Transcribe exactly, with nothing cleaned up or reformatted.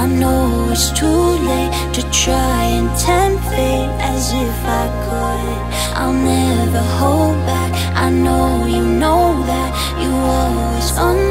I know it's too late to try and tempt fate, as if I could. I'll never hold back. I know you know that you always understand.